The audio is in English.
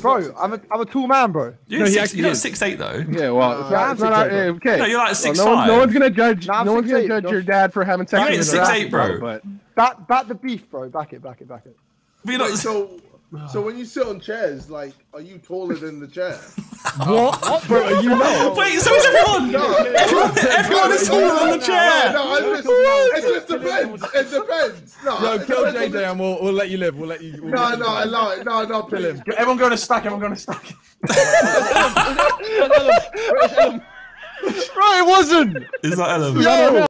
Bro, I'm a tall man, bro. You're 6'8", though. Yeah, well, okay. No, you're like 6'5". No one's gonna judge. No one's gonna judge your dad for having sex. You ain't 6'8", bro. But back the beef, bro. Back it. We're not so. So when you sit on chairs, like, are you taller than the chair? What? Bro, are you not? Wait, so is everyone? Everyone is taller than the chair. No, it just depends. It depends. No, kill JJ and we'll let you live. We'll let you. No, kill him. Everyone go to stack. Bro, it wasn't. Is that Ellen? Yeah.